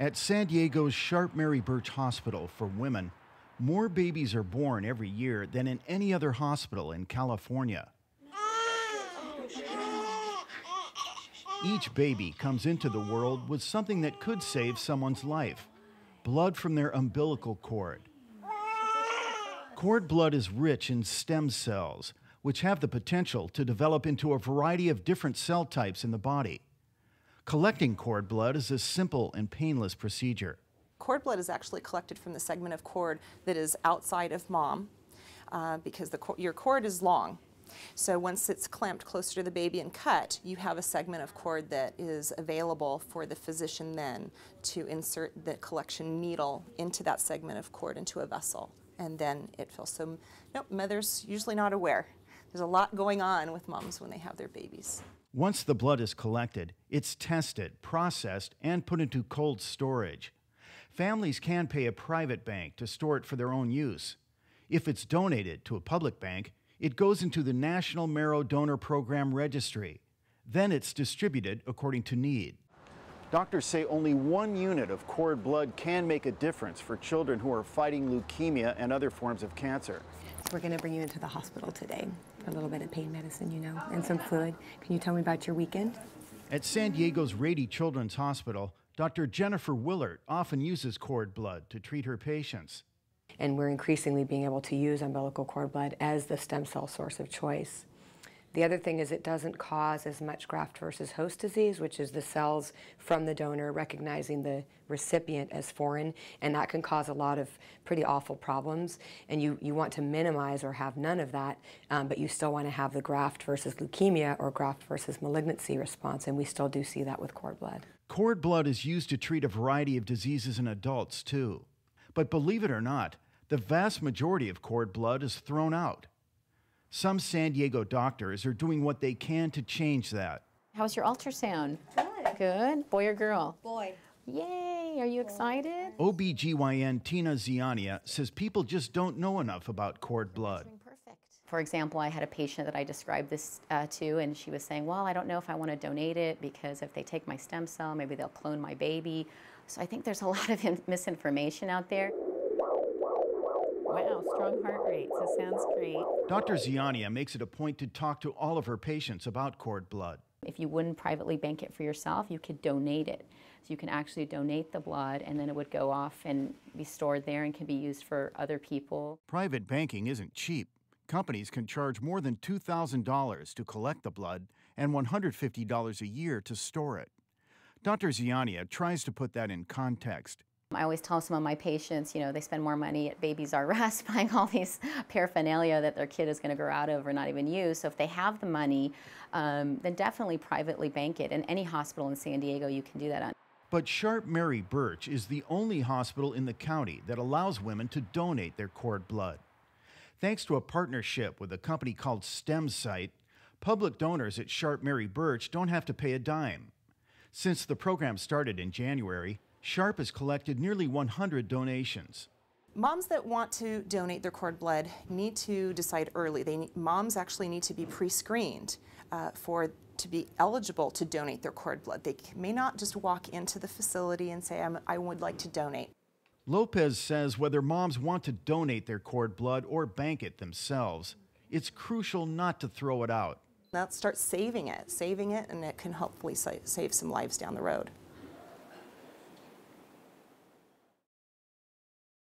At San Diego's Sharp Mary Birch Hospital for women, more babies are born every year than in any other hospital in California. Each baby comes into the world with something that could save someone's life, blood from their umbilical cord. Cord blood is rich in stem cells, which have the potential to develop into a variety of different cell types in the body. Collecting cord blood is a simple and painless procedure. Cord blood is actually collected from the segment of cord that is outside of mom, because your cord is long. So once it's clamped closer to the baby and cut, you have a segment of cord that is available for the physician then to insert the collection needle into that segment of cord into a vessel, and then it fills. So nope, mother's usually not aware. There's a lot going on with moms when they have their babies. Once the blood is collected, it's tested, processed, and put into cold storage. Families can pay a private bank to store it for their own use. If it's donated to a public bank, it goes into the National Marrow Donor Program registry. Then it's distributed according to need. Doctors say only 1 unit of cord blood can make a difference for children who are fighting leukemia and other forms of cancer. So we're going to bring you into the hospital today for a little bit of pain medicine, you know, and some fluid. Can you tell me about your weekend? At San Diego's Rady Children's Hospital, Dr. Jennifer Willard often uses cord blood to treat her patients. And we're increasingly being able to use umbilical cord blood as the stem cell source of choice. The other thing is it doesn't cause as much graft versus host disease, which is the cells from the donor recognizing the recipient as foreign, and that can cause a lot of pretty awful problems. And you want to minimize or have none of that, but you still want to have the graft versus leukemia or graft versus malignancy response, and we still do see that with cord blood. Cord blood is used to treat a variety of diseases in adults too. But believe it or not, the vast majority of cord blood is thrown out. Some San Diego doctors are doing what they can to change that. How's your ultrasound? Good. Good. Boy or girl? Boy. Yay! Are you excited? OBGYN Tina Ziania says people just don't know enough about cord blood. For example, I had a patient that I described this to, and she was saying, well, I don't know if I want to donate it because if they take my stem cell, maybe they'll clone my baby. So I think there's a lot of misinformation out there. Wow, strong heart rate, so sounds great. Dr. Ziania makes it a point to talk to all of her patients about cord blood. If you wouldn't privately bank it for yourself, you could donate it. So you can actually donate the blood, and then it would go off and be stored there and can be used for other people. Private banking isn't cheap. Companies can charge more than $2,000 to collect the blood and $150 a year to store it. Dr. Ziania tries to put that in context. I always tell some of my patients, you know, they spend more money at Babies R Us buying all these paraphernalia that their kid is going to grow out of or not even use. So if they have the money, then definitely privately bank it. And any hospital in San Diego you can do that on. But Sharp Mary Birch is the only hospital in the county that allows women to donate their cord blood. Thanks to a partnership with a company called StemCyte, public donors at Sharp Mary Birch don't have to pay a dime. Since the program started in January, Sharp has collected nearly 100 donations. Moms that want to donate their cord blood need to decide early. Moms actually need to be pre-screened to be eligible to donate their cord blood. They may not just walk into the facility and say, I would like to donate. Lopez says whether moms want to donate their cord blood or bank it themselves, it's crucial not to throw it out. Now start saving it, and it can hopefully save some lives down the road.